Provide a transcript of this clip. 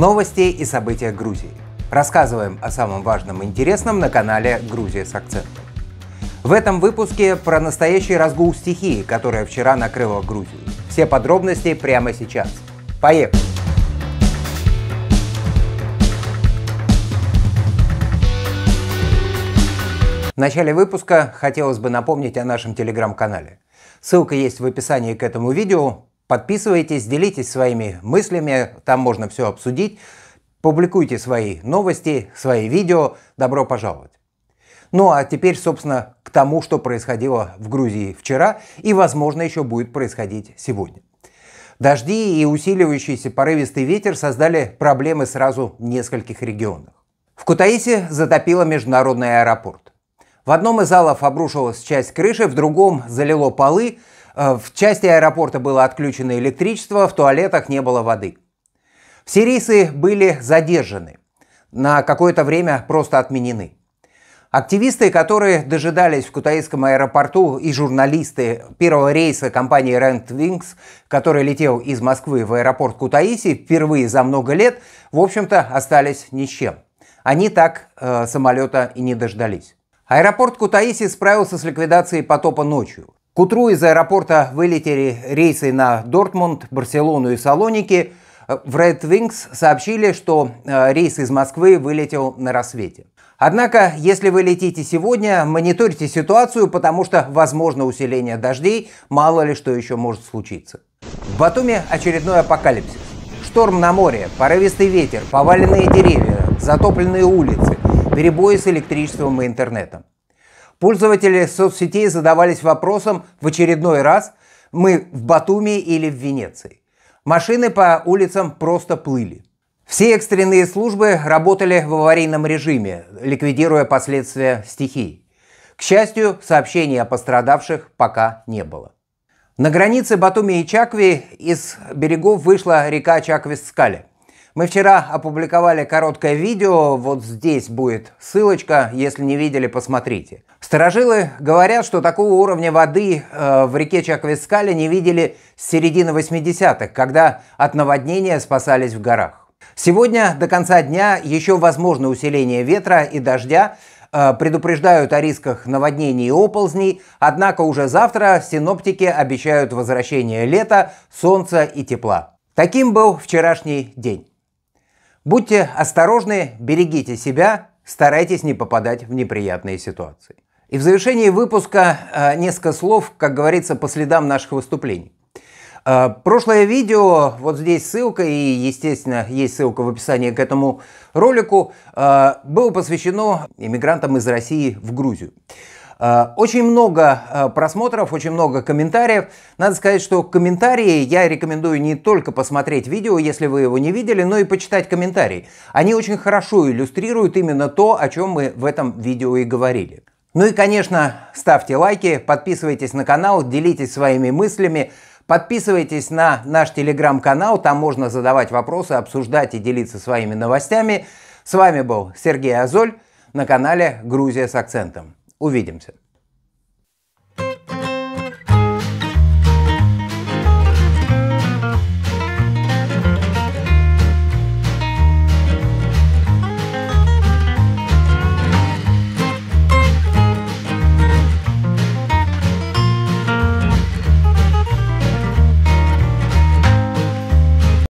Новости и события Грузии. Рассказываем о самом важном и интересном на канале «Грузия с акцентом». В этом выпуске про настоящий разгул стихии, которая вчера накрыла Грузию. Все подробности прямо сейчас. Поехали! В начале выпуска хотелось бы напомнить о нашем телеграм-канале. Ссылка есть в описании к этому видео. Подписывайтесь, делитесь своими мыслями, там можно все обсудить. Публикуйте свои новости, свои видео. Добро пожаловать! Ну а теперь, собственно, к тому, что происходило в Грузии вчера и, возможно, еще будет происходить сегодня. Дожди и усиливающийся порывистый ветер создали проблемы сразу в нескольких регионах. В Кутаиси затопило международный аэропорт. В одном из залов обрушилась часть крыши, в другом залило полы, в части аэропорта было отключено электричество, в туалетах не было воды. Все рейсы были задержаны, на какое-то время просто отменены. Активисты, которые дожидались в Кутаисском аэропорту, и журналисты первого рейса компании Red Wings, который летел из Москвы в аэропорт Кутаиси впервые за много лет, в общем-то остались ни с чем. Они так самолета и не дождались. Аэропорт Кутаиси справился с ликвидацией потопа ночью. К утру из аэропорта вылетели рейсы на Дортмунд, Барселону и Салоники. В Red Wings сообщили, что рейс из Москвы вылетел на рассвете. Однако, если вы летите сегодня, мониторьте ситуацию, потому что возможно усиление дождей, мало ли что еще может случиться. В Батуми очередной апокалипсис. Шторм на море, порывистый ветер, поваленные деревья, затопленные улицы, перебои с электричеством и интернетом. Пользователи соцсетей задавались вопросом в очередной раз: мы в Батуми или в Венеции? Машины по улицам просто плыли. Все экстренные службы работали в аварийном режиме, ликвидируя последствия стихий. К счастью, сообщений о пострадавших пока не было. На границе Батуми и Чакви из берегов вышла река Чаквисцкали. Мы вчера опубликовали короткое видео, вот здесь будет ссылочка, если не видели, посмотрите. Старожилы говорят, что такого уровня воды в реке Чаквисцкали не видели с середины 80-х, когда от наводнения спасались в горах. Сегодня до конца дня еще возможно усиление ветра и дождя, предупреждают о рисках наводнений и оползней, однако уже завтра синоптики обещают возвращение лета, солнца и тепла. Таким был вчерашний день. Будьте осторожны, берегите себя, старайтесь не попадать в неприятные ситуации. И в завершении выпуска несколько слов, как говорится, по следам наших выступлений. Прошлое видео, вот здесь ссылка, и, естественно, есть ссылка в описании к этому ролику, было посвящено иммигрантам из России в Грузию. Очень много просмотров, очень много комментариев. Надо сказать, что комментарии я рекомендую не только посмотреть видео, если вы его не видели, но и почитать комментарии. Они очень хорошо иллюстрируют именно то, о чем мы в этом видео и говорили. Ну и, конечно, ставьте лайки, подписывайтесь на канал, делитесь своими мыслями. Подписывайтесь на наш телеграм-канал, там можно задавать вопросы, обсуждать и делиться своими новостями. С вами был Сергей Азоль на канале «Грузия с акцентом». Увидимся!